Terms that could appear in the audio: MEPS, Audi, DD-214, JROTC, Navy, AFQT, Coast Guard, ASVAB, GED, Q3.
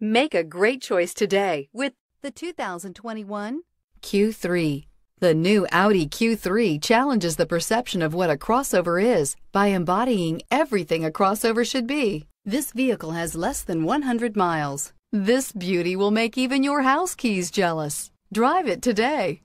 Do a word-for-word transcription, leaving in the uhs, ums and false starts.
Make a great choice today with the two thousand twenty-one Q three. The new Audi Q three challenges the perception of what a crossover is by embodying everything a crossover should be. This vehicle has less than one hundred miles. This beauty will make even your house keys jealous. Drive it today.